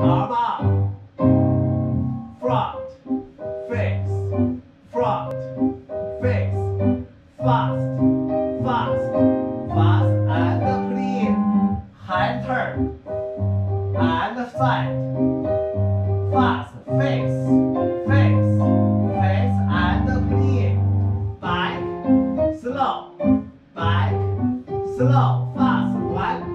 Avant, front, face, front, face, fast, fast, fast and clean, hand turn, and side, fast, face, face, face and clean, back, slow, fast, one.